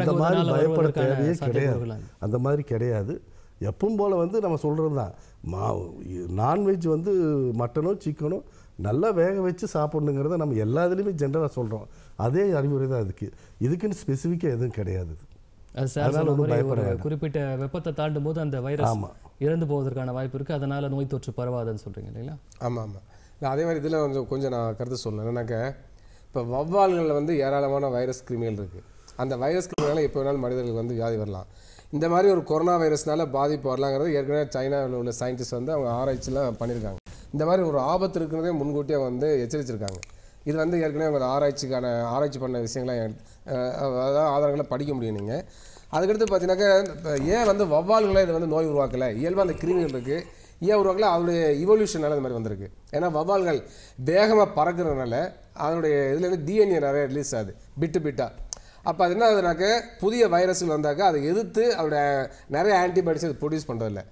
அந்த மாதிரி பயப்பட தேவையே கிடையாது, அந்த மாதிரி கிடையாது. எப்பவும் போல் வந்து நம்ம சொல்கிறது தான், மா நான்வெஜ் வந்து மட்டனோ சிக்கனோ நல்லா வேக வச்சு சாப்பிட்ணுங்கிறத நம்ம எல்லா இதுலேயுமே ஜென்ரலாக சொல்கிறோம். அதே அறிவுரை தான் அதுக்கு, இதுக்குன்னு ஸ்பெசிஃபிக்காக எதுவும் கிடையாது. அதனால் ஒரு பயப்படுற குறிப்பிட்ட வெப்பத்தை தாண்டும் போது அந்த வைரஸ் ஆமாம் இறந்து போவதற்கான வாய்ப்பு இருக்குது, அதனால் நோய் தொற்று பரவாதுன்னு சொல்கிறீங்க இல்லைங்களா? ஆமாம் ஆமாம் நான் அதே மாதிரி இதில் கொஞ்சம் கொஞ்சம் நான் கருத்து சொல்லணும். என்னக்கா இப்போ வவ்வால்களில் வந்து ஏராளமான வைரஸ் கிருமிகள் இருக்குது. அந்த வைரஸ் கிருமிகளால் எப்போ வேணாலும் மனிதர்களுக்கு வந்து வியாதி வரலாம். இந்த மாதிரி ஒரு கொரோனா வைரஸ்னால பாதிப்பு வரலாங்கிறது ஏற்கனவே சைனாவில் உள்ள சயின்டிஸ்ட் வந்து அவங்க ஆராய்ச்சிலாம் பண்ணியிருக்காங்க. இந்த மாதிரி ஒரு ஆபத்து இருக்கிறதே முன்கூட்டியே வந்து எச்சரிச்சிருக்காங்க. இது வந்து ஏற்கனவே அவங்க ஆராய்ச்சிக்கான ஆராய்ச்சி பண்ண விஷயங்கள்லாம் அதாவது ஆதாரங்களை படிக்க முடியும் நீங்கள். அதுக்கடுத்து பார்த்தீங்கன்னாக்கா ஏன் வந்து வவ்வால்களை இது வந்து நோய் உருவாக்கலை, இயல்பாக அந்த கிருமிகள் இருக்குது, ஏன் உருவாக்கலை, அதனுடைய இவல்யூஷனால் அது மாதிரி வந்திருக்கு. ஏன்னா வவ்வால்கள் வேகமாக பறக்கிறதுனால அதனுடைய இதுலேருந்து டிஎன்ஏ நிறையா ரிலீஸ் ஆகுது பிட்டு பிட்டாக. அப்போ அது என்ன ஆகுதுனாக்க புதிய வைரஸ்கள் வந்தாக்கா அதை எதிர்த்து அதோடய நிறைய ஆன்டிபாடிஸ் அது ப்ரொடியூஸ் பண்ணுறதில்ல,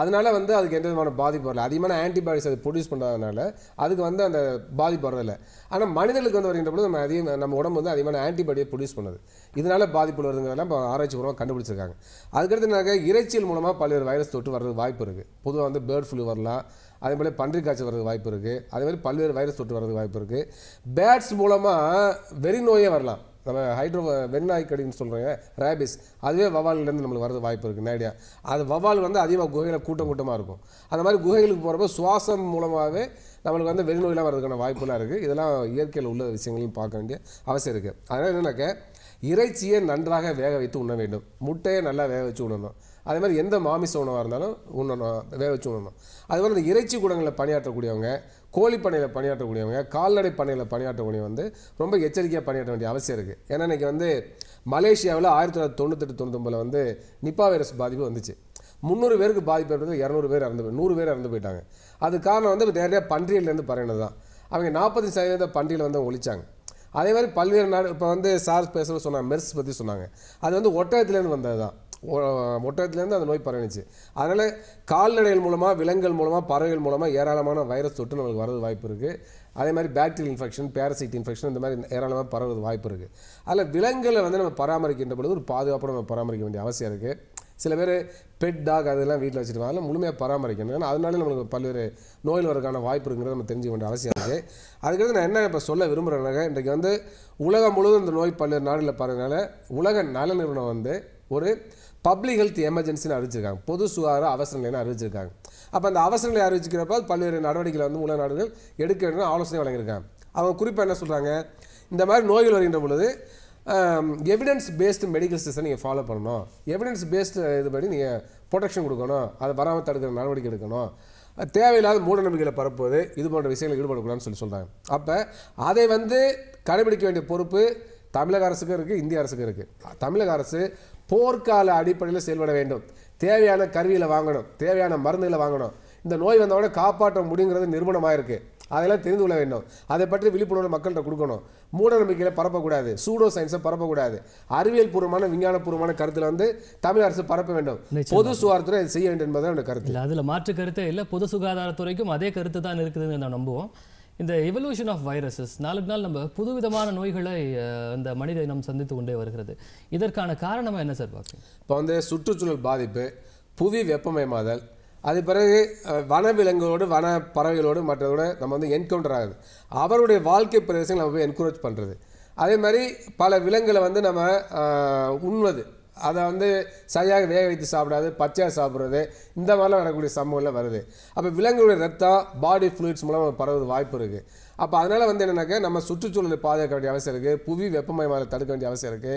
அதனால வந்து அதுக்கு எந்த விதமான பாதிப்பு வரல. அதிகமான ஆன்டிபாடிஸ் அது ப்ரொடியூஸ் பண்ணுறதுனால அதுக்கு வந்து அந்த பாதிப்பு வரதில்லை. ஆனால் மனிதர்களுக்கு வந்து வருகின்ற பொழுது நம்ம அதிகம் நம்ம உடம்பு வந்து அதிகமான ஆன்டிபாடியை ப்ரொடியூஸ் பண்ணுது, இதனால் பாதிப்பு வருதுங்கிறதெல்லாம் இப்போ ஆராய்ச்சி பூர்வமாக கண்டுபிடிச்சிருக்காங்க. அதுக்கடுத்துனாக்க இறைச்சியல் மூலமாக பல்வேறு வைரஸ் தொற்று வர்றதுக்கு வாய்ப்பு இருக்குது. பொதுவாக வந்து பேர்ட் ஃப்ளூ வரலாம், அதே மாதிரி பன்றி காய்ச்சல் வர்றதுக்கு வாய்ப்பு இருக்குது, அதேமாதிரி பல்வேறு வைரஸ் தொற்று வர்றதுக்கு வாய்ப்பு இருக்குது. பேட்ஸ் மூலமாக வெறி நோயே வரலாம், நம்ம ஹைட்ரோ வெண்ணாய்க்கடின்னு சொல்கிறோங்க ரேபிஸ், அதுவே வவாலிலேருந்து நம்மளுக்கு வரது வாய்ப்பு இருக்குது நேரடியாக. அது வவால் வந்து அதிகமாக குகையில் கூட்டம் கூட்டமாக இருக்கும். அந்த மாதிரி குகைகளுக்கு போகிறப்ப சுவாசம் மூலமாகவே நம்மளுக்கு வந்து வெறிநோயெலாம் வர்றதுக்கான வாய்ப்புலாம் இருக்குது. இதெல்லாம் இயற்கையில் உள்ள விஷயங்களையும் பார்க்க வேண்டிய அவசியம் இருக்குது. அதனால் என்னென்னாக்க இறைச்சியை நன்றாக வேக வைத்து உண்ண வேண்டும், முட்டையை நல்லா வேக வச்சு உண்ணணும், அதே மாதிரி எந்த மாமிச உணவாக இருந்தாலும் உண்ணணும், வேக வச்சு உண்ணணும். அதுபோல் இந்த இறைச்சி கூடங்களில் பணியாற்றக்கூடியவங்க, கோழி பண்ணையில் பணியாற்றக்கூடியவங்க, கால்நடை பண்ணையில் பணியாற்றக்கூடியவங்க வந்து ரொம்ப எச்சரிக்கையாக பணியாற்ற வேண்டிய அவசியம் இருக்குது. ஏன்னா இன்றைக்கி வந்து மலேசியாவில் ஆயிரத்தி தொள்ளாயிரத்தி தொண்ணூத்தெட்டு தொண்ணூத்தொம்பதில் வந்து நிப்பா வைரஸ் பாதிப்பு வந்துச்சு. முந்நூறு பேருக்கு பாதிப்பு ஏற்பட்டது, இரநூறு பேர் இறந்து போய் நூறு பேர் இறந்து போயிட்டாங்க. அது காரணம் வந்து நேரடியாக பன்றியிலேருந்து பரவினது தான். அவங்க நாற்பது சதவீத பன்றியில் வந்து ஒழிச்சாங்க. அதே மாதிரி பல்வேறு நாடு இப்போ வந்து சார்ஸ் பேசுகிற சொன்னாங்க, மெர்ஸ் பற்றி சொன்னாங்க, அது வந்து ஒட்டகத்திலேருந்து வந்தது தான், ஒட்டகத்திலேருந்து அந்த நோய் பரவிச்சு. அதனால் கால்நடைகள் மூலமாக, விலங்குகள் மூலமாக, பறவைகள் மூலமாக ஏராளமான வைரஸ் தொற்று நம்மளுக்கு வரது வாய்ப்பு இருக்குது. அதே மாதிரி பாக்டீரியல் இன்ஃபெக்ஷன், பேரசைட் இன்ஃபெக்ஷன், இந்த மாதிரி ஏராளமாக பரவுறது வாய்ப்பு இருக்குது. அதில் விலங்குகளை வந்து நம்ம பராமரிக்கின்ற பொழுது ஒரு பாதுகாப்போடு நம்ம பராமரிக்க வேண்டிய அவசியம் இருக்குது. சில பேர் பெட் டாக் அதெல்லாம் வீட்டில் வச்சுருக்காங்க, அதெல்லாம் முழுமையாக பராமரிக்கணும். ஏன்னா அதனால நம்மளுக்கு பல்வேறு நோயில் வரக்கான வாய்ப்பு இருக்குங்கிறத நம்ம தெரிஞ்சுக்க வேண்டிய அவசியம் இருக்குது. அதுக்கடுத்து நான் என்ன இப்போ சொல்ல விரும்புகிறேன்னாக்கா, இன்றைக்கு வந்து உலகம் முழுவதும் இந்த நோய் பல்வேறு நாடுகளில் பரவுறதுனால உலக நல நிறுவனம் வந்து ஒரு பப்ளிக் ஹெல்த் எமர்ஜென்சின்னு அறிவிச்சிருக்காங்க, பொது சுகாதார அவசர நிலைன்னு அறிவிச்சிருக்காங்க. அப்போ அந்த அவசர நிலை அறிவிச்சிக்கிறப்ப பல்வேறு நடவடிக்கைகளை வந்து உலக நாடுகள் எடுக்க வேண்டும் ஆலோசனை வழங்கியிருக்காங்க. அவங்க குறிப்பாக என்ன சொல்கிறாங்க, இந்த மாதிரி நோய்கள் வருகின்ற பொழுது எவிடன்ஸ் பேஸ்டு மெடிக்கல் சிஸ்டம் நீங்கள் ஃபாலோ பண்ணணும், எவிடன்ஸ் பேஸ்டு இது படி நீங்கள் ப்ரொடெக்ஷன் கொடுக்கணும், அதை வராமல் தடுக்கிற நடவடிக்கை எடுக்கணும், தேவையில்லாத மூட நம்பிக்கைகளை பரப்புவது இது போன்ற விஷயங்களை ஈடுபடக்கூடாதுன்னு சொல்லி சொல்கிறாங்க. அப்போ அதை வந்து கடைபிடிக்க வேண்டிய பொறுப்பு தமிழக அரசுக்கும் இருக்குது, இந்திய அரசுக்கும் இருக்குது. தமிழக அரசு போர்க்கால அடிப்படையில் செயல்பட வேண்டும், தேவையான கருவிகளை வாங்கணும், தேவையான மருந்துகளை வாங்கணும், இந்த நோய் வந்தவொடனே காப்பாற்ற முடியுங்கிறது நிரூபணமாக இருக்குது. அதெல்லாம் தெரிந்து கொள்ள வேண்டும். அதை பற்றி விழிப்புணர்வு மக்கள்கிட்ட கொடுக்கணும். மூட நம்பிக்கையில் பரப்பக்கூடாது, சூடோ சயின்ஸை பரப்பக்கூடாது. அறிவியல் பூர்வமான விஞ்ஞானபூர்வமான கருத்தில் வந்து தமிழ் அரசு பரப்ப வேண்டும். பொது சுகாதாரத்துறை அதை செய்ய வேண்டும் என்பதுதான் என்னோட கருத்து. அதில் மாற்று கருத்தே இல்லை. பொது சுகாதாரத்துறைக்கும் அதே கருத்து தான் இருக்குதுன்னு நான் நம்புவோம். இந்த எவல்யூஷன் ஆஃப் வைரஸஸ், நாளுக்கு நாள் நம்ம புதுவிதமான நோய்களை இந்த மனித இனம் சந்தித்து கொண்டே வருகிறது. இதற்கான காரணமாக என்ன சார் பார்க்குறோம்? இப்போ வந்து சுற்றுச்சூழல் பாதிப்பு, புவி வெப்பமயமாதல், அது பிறகு வனவிலங்குகளோடு வன பறவைகளோடு மற்றதோட நம்ம வந்து என்கவுண்டர் ஆகுது. அவருடைய வாழ்க்கை பிரதேசங்களை நம்ம போய் என்கரேஜ் பண்ணுறது, அதே மாதிரி பல விலங்குகளை வந்து நம்ம உண்ணுவது, அதை வந்து சரியாக வேக வைத்து சாப்பிடாது, பச்சையாக சாப்பிட்றது, இந்த மாதிரிலாம் வரக்கூடிய சம்பவம்லாம் வருது. அப்போ விலங்குகளுடைய ரத்தம், பாடி ஃப்ளூயிட்ஸ் மூலம் பரவுறது வாய்ப்பு இருக்குது. அப்போ அதனால் வந்து என்னென்னாக்கா நம்ம சுற்றுச்சூழலை பாதுகாக்க வேண்டிய அவசியம் இருக்குது. புவி வெப்பமயமாதலை தடுக்க வேண்டிய அவசியம் இருக்குது.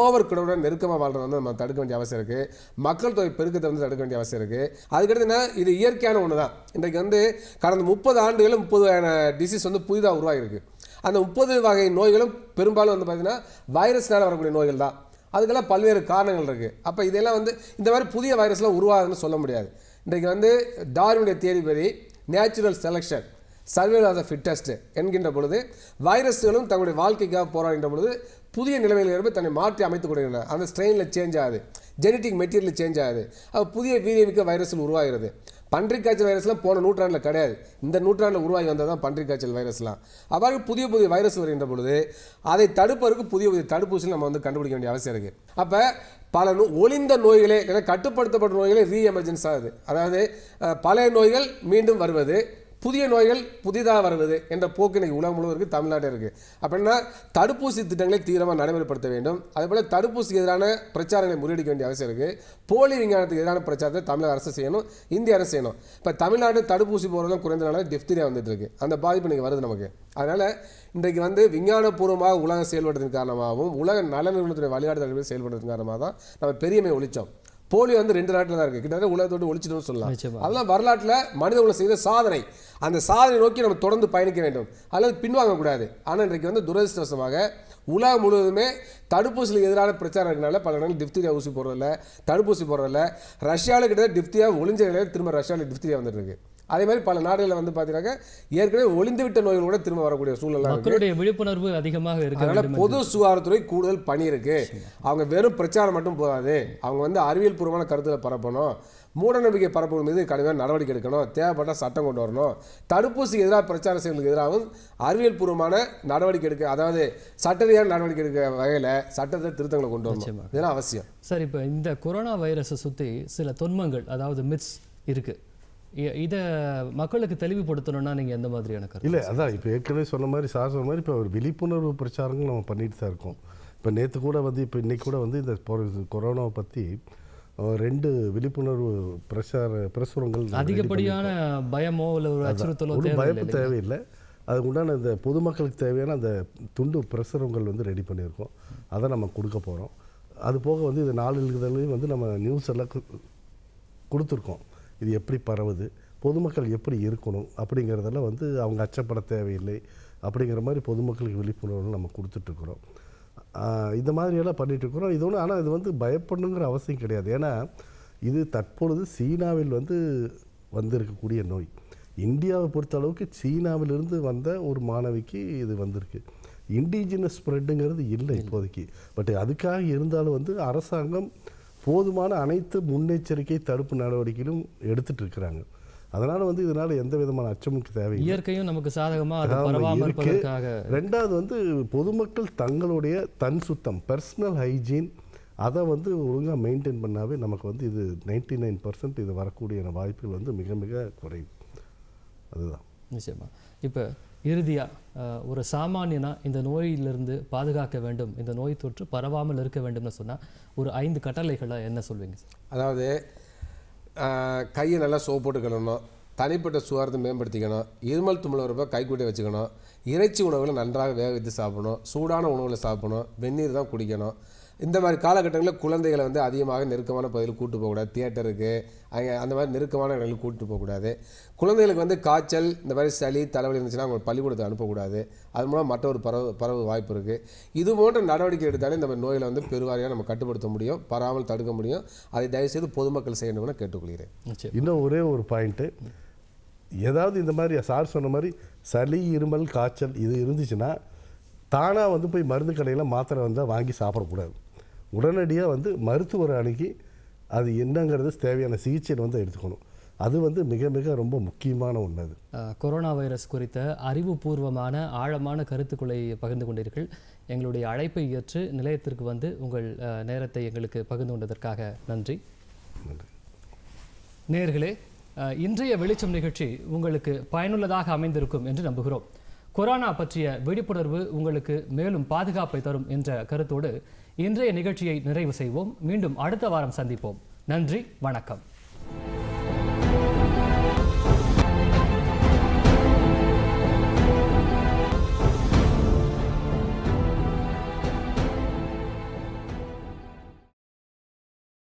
ஓவர் கிரவுடன் நெருக்கமாக வாழ்றது வந்து நம்ம தடுக்க வேண்டிய அவசியம் இருக்குது. மக்கள் தொகை பெருக்கத்தை வந்து தடுக்க வேண்டிய அவசியம் இருக்குது. அதுக்கடுத்துனா இது இயற்கையான ஒன்று தான். இன்றைக்கு வந்து கடந்த முப்பது ஆண்டுகளும் முப்பது வகையான டிசீஸ் வந்து புதிதாக உருவாகிருக்கு. அந்த முப்பது வகை நோய்களும் பெரும்பாலும் வந்து பார்த்திங்கன்னா வைரஸ்னால் வரக்கூடிய நோய்கள் தான். அதுக்கெல்லாம் பல்வேறு காரணங்கள் இருக்குது. அப்போ இதெல்லாம் வந்து இந்த மாதிரி புதிய வைரஸ்லாம் உருவாகுதுன்னு சொல்ல முடியாது. இன்றைக்கு வந்து டார்வினுடைய தியரி படி natural selection, survival of the fittest என்கின்ற பொழுது வைரஸ்களும் தங்களுடைய வாழ்க்கைக்காக போராடுகின்ற பொழுது புதிய நிலைமையிலிருந்து தன்னை மாற்றி அமைத்துக் கொடுக்கின்றன. அந்த ஸ்ட்ரெயினில் சேஞ்ச் ஆகுது, ஜெனட்டிக் மெட்டீரியல் சேஞ்ச் ஆகுது. அப்போ புதிய வீரியமிக்க வைரஸ்கள் உருவாகிறது. பன்றிக் காய்ச்சல் வைரஸ்லாம் போன நூற்றாண்டில் கிடையாது, இந்த நூற்றாண்டில் உருவாகி வந்தால் தான் பன்றிக் காய்ச்சல் வைரஸ்லாம். அவ்வாறு புதிய புதிய வைரஸ் வருகின்ற பொழுது அதை தடுப்பதற்கு புதிய புதிய தடுப்பூசிகள் நம்ம வந்து கண்டுபிடிக்க வேண்டிய அவசியம் இருக்குது. அப்போ பல நோ ஒளிந்த நோய்களே இல்லை, கட்டுப்படுத்தப்பட்ட நோய்களே ரீ எமர்ஜென்ஸ் ஆகுது. அதாவது பழைய நோய்கள் மீண்டும் வருவது, புதிய நோய்கள் புதிதாக வருவது என்ற போக்கு இன்றைக்கி உலகம் முழுவதும் இருக்குது, தமிழ்நாட்டில் இருக்குது. அப்படின்னா தடுப்பூசி திட்டங்களை தீவிரமாக நடைமுறைப்படுத்த வேண்டும். அதேபோல் தடுப்பூசிக்கு எதிரான பிரச்சாரங்களை முறியடிக்க வேண்டிய அவசியம் இருக்குது. போலி விஞ்ஞானத்துக்கு எதிரான பிரச்சாரத்தை தமிழக அரசு செய்யணும், இந்திய அரசு செய்யணும். இப்போ தமிழ்நாட்டில் தடுப்பூசி போகிறதும் குறைந்தனால டிஃப்தீரியா வந்துட்டு இருக்குது. அந்த பாதிப்பு இன்றைக்கி வருது நமக்கு. அதனால் இன்றைக்கு வந்து விஞ்ஞானபூர்வமாக உலகம் செயல்படுறதன் காரணமாகவும் உலக நல நிறுவனத்துடைய வழிகாட்டுதல்கள் செயல்படுறதன் காரணமாக தான் நம்ம பெரியமை ஒழிச்சோம். போலி வந்து ரெண்டு நாட்டில் தான் இருக்குது, கிட்டத்தட்ட உலகத்தோடு ஒழிச்சிட்டோம்னு சொல்லலாம். அதெல்லாம் வரலாற்றில் மனிதர்களை செய்த சாதனை. அந்த சாதனை நோக்கி நம்ம தொடர்ந்து பயணிக்க வேண்டும், அல்லது பின்வாங்கக்கூடாது. ஆனால் இன்றைக்கு வந்து துரதிருஷ்டவசமாக உலகம் முழுவதுமே தடுப்பூசிகளுக்கு எதிரான பிரச்சாரம் இருக்கிறனால பல இடங்களில் டிஃப்தீரியா ஊசி போடுறதில்ல, தடுப்பூசி போடுறதில்ல. ரஷ்யாவில் கிட்டத்தட்ட டிஃப்தீரியா ஒளிஞ்ச நிலையில் திரும்ப ரஷ்யாவில் டிஃப்தீரியா வந்துருக்கு. அதே மாதிரி பல நாடுகளில் வந்து பார்த்தீங்கன்னா ஏற்கனவே ஒளிந்துவிட்ட நோய்கள் கூட திரும்ப வரக்கூடிய சூழ்நிலை. மக்களுடைய விழிப்புணர்வு அதிகமாக இருக்கு. அதனால் பொது சுகாதாரத்துறை கூடுதல் பணி இருக்குது. அவங்க வெறும் பிரச்சாரம் மட்டும் போதாது, அவங்க வந்து அறிவியல் பூர்வமான கருத்தில் பரப்பணும். மூடநம்பிக்கை பரப்புகள் மீது கடுமையான நடவடிக்கை எடுக்கணும், தேவைப்பட்டால் சட்டம் கொண்டு வரணும். தடுப்பூசிக்கு எதிராக பிரச்சார செயல்களுக்கு எதிராகவும் அறிவியல் பூர்வமான நடவடிக்கை எடுக்க, அதாவது சட்டரீதியான நடவடிக்கை எடுக்க வகையில் சட்டத்தை திருத்தங்களை கொண்டு வரணும், இதெல்லாம் அவசியம். சார், இப்போ இந்த கொரோனா வைரஸை சுற்றி சில தொன்மங்கள், அதாவது மித்ஸ் இருக்குது. இதை மக்களுக்கு தெளிவுபடுத்தணும்னா நீங்கள் எந்த மாதிரியான கருத்து? இல்லை, அதான் இப்போ ஏற்கனவே சொன்ன மாதிரி சார் சொன்ன மாதிரி இப்போ ஒரு விழிப்புணர்வு பிரச்சாரங்கள் நம்ம பண்ணிட்டு தான் இருக்கோம். இப்போ நேற்று கூட வந்து இப்போ இன்றைக்கி கூட வந்து இந்த கொரோனாவை பற்றி ரெண்டு விழிப்புணர்வு பிரச்சார பிரசுரங்கள். அதிகப்படியான பயமோ இல்லை ஒரு அச்சுறுத்தலோ, பயமும் தேவையில்லை. அதுக்கு உண்டான இந்த பொதுமக்களுக்கு தேவையான அந்த துண்டு பிரசுரங்கள் வந்து ரெடி பண்ணியிருக்கோம், அதை நம்ம கொடுக்க போகிறோம். அது போக வந்து இந்த நாளிதழ்களையும் வந்து நம்ம நியூஸ் எல்லாம் கொடுத்துருக்கோம். இது எப்படி பரவுது, பொதுமக்கள் எப்படி இருக்கணும் அப்படிங்கிறதெல்லாம் வந்து அவங்க அச்சப்பட தேவையில்லை அப்படிங்கிற மாதிரி பொதுமக்களுக்கு விழிப்புணர்வு நம்ம கொடுத்துட்ருக்குறோம். இந்த மாதிரியெல்லாம் பண்ணிகிட்ருக்குறோம். இது ஒன்று, ஆனால் இது வந்து பயப்படணுங்கிற அவசியம் கிடையாது. ஏன்னா இது தற்பொழுது சீனாவில் வந்து வந்திருக்கக்கூடிய நோய். இந்தியாவை பொறுத்தளவுக்கு சீனாவிலிருந்து வந்த ஒரு மாணவிக்கு இது வந்திருக்கு. இண்டிஜினஸ் ஸ்ப்ரெட்டுங்கிறது இல்லை இப்போதைக்கு. பட் அதுக்காக இருந்தாலும் வந்து அரசாங்கம் போதுமான அனைத்து முன்னெச்சரிக்கை தடுப்பு நடவடிக்கையிலும் எடுத்துகிட்டு இருக்கிறாங்க. அதனால் வந்து இதனால் எந்த விதமான அச்சமும் தேவை, இயற்கையும் நமக்கு சாதகமாக. ரெண்டாவது வந்து பொதுமக்கள் தங்களுடைய தன் சுத்தம், பர்சனல் ஹைஜீன், அதை வந்து ஒழுங்காக மெயின்டைன் பண்ணாவே நமக்கு வந்து இது நைன்டி நைன் பர்சன்ட் இது வரக்கூடிய வாய்ப்புகள் வந்து மிக மிக குறைவு. அதுதான் நிச்சயமாக. இப்போ இறுதியாக ஒரு சாமானியனாக இந்த நோயிலிருந்து பாதுகாக்க வேண்டும், இந்த நோய் தொற்று பரவாமல் இருக்க வேண்டும்னு சொன்னால் ஒரு ஐந்து கட்டளைகளை என்ன சொல்வீங்க? அதாவது கையை நல்லா சோப்பு போட்டு கழுவணும், தனிப்பட்ட சுகாதாரத்தை மேம்படுத்திக்கணும், இருமல் தும்மல் வரப்போ கைக்கூட்டி வச்சுக்கணும், இறைச்சி உணவுகளை நன்றாக வேக வைத்து சாப்பிடணும், சூடான உணவுகளை சாப்பிடணும், வெந்நீர் தான் குடிக்கணும். இந்த மாதிரி காலகட்டங்களில் குழந்தைகளை வந்து அதிகமாக நெருக்கமான பகுதியில் கூட்டு போகக்கூடாது. தியேட்டருக்கு அங்கே அந்த மாதிரி நெருக்கமான இடங்களில் கூப்பிட்டு போகக்கூடாது. குழந்தைகளுக்கு வந்து காய்ச்சல், இந்த மாதிரி சளி, தலைவலி இருந்துச்சுன்னா அவங்க பள்ளிக்கூடத்தை அனுப்பக்கூடாது. அது மூலம் மற்றொரு பரவு பரவு வாய்ப்பு இருக்குது. இது போன்ற நடவடிக்கை எடுத்தாலே இந்த மாதிரி நோய்களை வந்து பெருவாரியாக நம்ம கட்டுப்படுத்த முடியும், பராமல் தடுக்க முடியும். அதை தயவுசெய்து பொதுமக்கள் செய்யணும்னு கேட்டுக்கொள்கிறேன். இன்னும் ஒரே ஒரு பாயிண்ட்டு, ஏதாவது இந்த மாதிரி சார் சொன்ன மாதிரி சளி இருமல் காய்ச்சல் இது இருந்துச்சுன்னா தானாக வந்து போய் மருந்து கடையில் மாத்திரை வந்தால் வாங்கி சாப்பிடக்கூடாது. உடனடியாக வந்து மருத்துவரை அணுகி அது என்னங்கிறது தேவையான சிகிச்சையில் வந்து எடுத்துக்கணும். அது வந்து மிக மிக ரொம்ப முக்கியமான ஒன்று. அது கொரோனா வைரஸ் குறித்த அறிவுபூர்வமான ஆழமான கருத்துக்களை பகிர்ந்து கொண்டீர்கள். எங்களுடைய அழைப்பை ஏற்று நிலையத்திற்கு வந்து உங்கள் நேரத்தை எங்களுக்கு பகிர்ந்து கொண்டதற்காக நன்றி. நேயர்களே, இன்றைய வெளிச்சம் நிகழ்ச்சி உங்களுக்கு பயனுள்ளதாக அமைந்திருக்கும் என்று நம்புகிறோம். கொரோனா பற்றிய விழிப்புணர்வு உங்களுக்கு மேலும் பாதுகாப்பை தரும் என்ற கருத்தோடு இன்றைய நிகழ்ச்சியை நிறைவு செய்வோம். மீண்டும் அடுத்த வாரம் சந்திப்போம். நன்றி, வணக்கம்.